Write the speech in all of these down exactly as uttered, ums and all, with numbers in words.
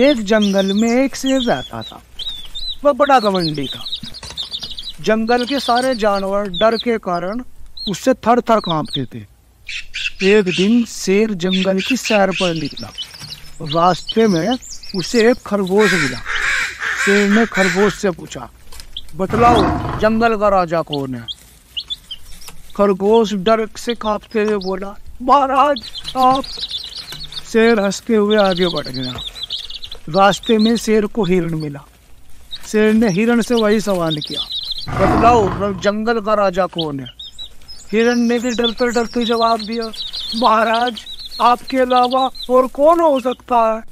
एक जंगल में एक शेर रहता था। वह बड़ा घमंडी था। जंगल के सारे जानवर डर के कारण उससे थर थर कांपते थे। एक दिन शेर जंगल की सैर पर निकला। रास्ते में उसे एक खरगोश मिला। शेर ने खरगोश से पूछा, बतलाओ जंगल का राजा कौन है? खरगोश डर से कांपते हुए बोला, महाराज आप। शेर हंसते हुए आगे बढ़ गया। रास्ते में शेर को हिरण मिला। शेर ने हिरण से वही सवाल किया, बतलाओ जंगल का राजा कौन है? हिरण ने भी डरते डरते जवाब दिया, महाराज आपके अलावा और कौन हो सकता है?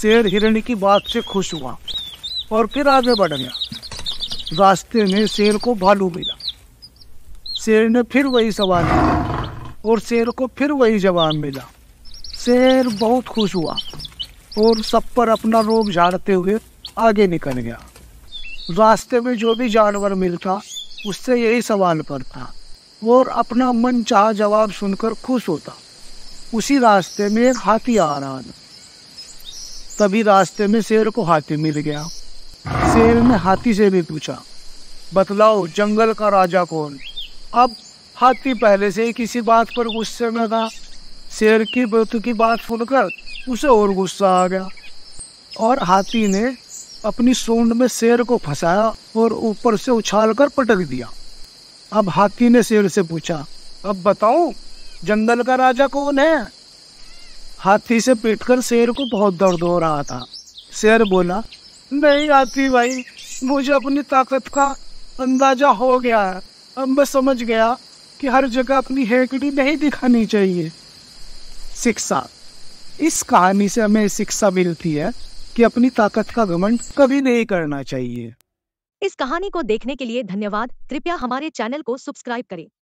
शेर हिरण की बात से खुश हुआ और फिर आगे बढ़ गया। रास्ते में शेर को भालू मिला। शेर ने फिर वही सवाल किया और शेर को फिर वही जवाब मिला। शेर बहुत खुश हुआ और सब पर अपना रोब झाड़ते हुए आगे निकल गया। रास्ते में जो भी जानवर मिलता उससे यही सवाल करता और अपना मन चाहा जवाब सुनकर खुश होता। उसी रास्ते में एक हाथी आ रहा था। तभी रास्ते में शेर को हाथी मिल गया। शेर ने हाथी से भी पूछा, बतलाओ जंगल का राजा कौन? अब हाथी पहले से ही किसी बात पर गुस्से में था। शेर की बेतुकी की बात सुनकर उसे और गुस्सा आ गया और हाथी ने अपनी सूंड में शेर को फंसाया और ऊपर से उछालकर पटक दिया। अब हाथी ने शेर से पूछा, अब बताओ जंगल का राजा कौन है? हाथी से पीटकर शेर को बहुत दर्द हो रहा था। शेर बोला, नहीं हाथी भाई, मुझे अपनी ताकत का अंदाजा हो गया है। अब मैं समझ गया कि हर जगह अपनी हेकड़ी नहीं दिखानी चाहिए। शिक्षा, इस कहानी से हमें शिक्षा मिलती है कि अपनी ताकत का घमंड कभी नहीं करना चाहिए। इस कहानी को देखने के लिए धन्यवाद। कृपया हमारे चैनल को सब्सक्राइब करें।